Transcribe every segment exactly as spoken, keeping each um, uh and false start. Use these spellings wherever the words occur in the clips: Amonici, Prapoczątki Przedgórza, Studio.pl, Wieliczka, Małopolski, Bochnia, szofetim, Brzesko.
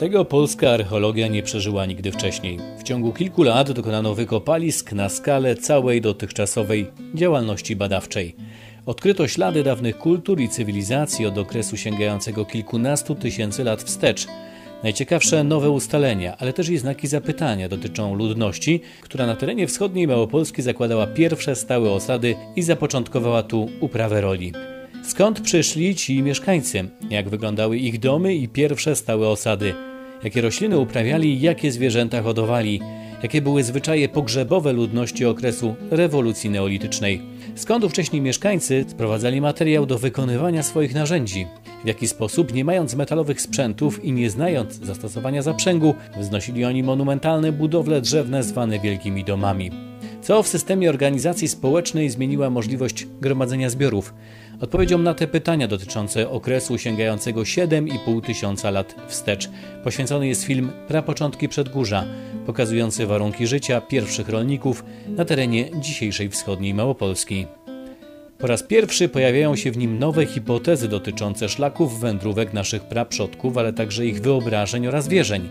Tego polska archeologia nie przeżyła nigdy wcześniej. W ciągu kilku lat dokonano wykopalisk na skalę całej dotychczasowej działalności badawczej. Odkryto ślady dawnych kultur i cywilizacji od okresu sięgającego kilkunastu tysięcy lat wstecz. Najciekawsze nowe ustalenia, ale też i znaki zapytania dotyczą ludności, która na terenie wschodniej Małopolski zakładała pierwsze stałe osady i zapoczątkowała tu uprawę roli. Skąd przyszli ci mieszkańcy? Jak wyglądały ich domy i pierwsze stałe osady? Jakie rośliny uprawiali, jakie zwierzęta hodowali? Jakie były zwyczaje pogrzebowe ludności okresu rewolucji neolitycznej? Skąd ówcześni mieszkańcy sprowadzali materiał do wykonywania swoich narzędzi? W jaki sposób, nie mając metalowych sprzętów i nie znając zastosowania zaprzęgu, wznosili oni monumentalne budowle drzewne zwane wielkimi domami? Co w systemie organizacji społecznej zmieniła możliwość gromadzenia zbiorów? Odpowiedzią na te pytania dotyczące okresu sięgającego siedem i pół tysiąca lat wstecz poświęcony jest film Prapoczątki Przedgórza, pokazujący warunki życia pierwszych rolników na terenie dzisiejszej wschodniej Małopolski. Po raz pierwszy pojawiają się w nim nowe hipotezy dotyczące szlaków wędrówek naszych praprzodków, ale także ich wyobrażeń oraz wierzeń.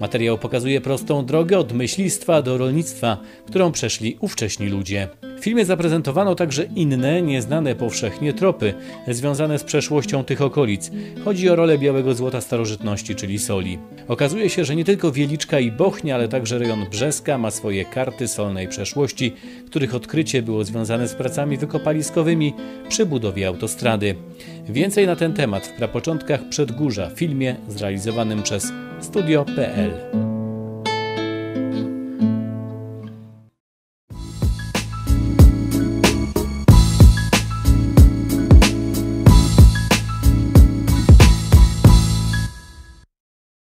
Materiał pokazuje prostą drogę od myślistwa do rolnictwa, którą przeszli ówcześni ludzie. W filmie zaprezentowano także inne, nieznane powszechnie tropy związane z przeszłością tych okolic. Chodzi o rolę białego złota starożytności, czyli soli. Okazuje się, że nie tylko Wieliczka i Bochnia, ale także rejon Brzeska ma swoje karty solnej przeszłości, których odkrycie było związane z pracami wykopaliskowymi przy budowie autostrady. Więcej na ten temat w Prapoczątkach Przedgórza, filmie zrealizowanym przez Studio kropka pe el.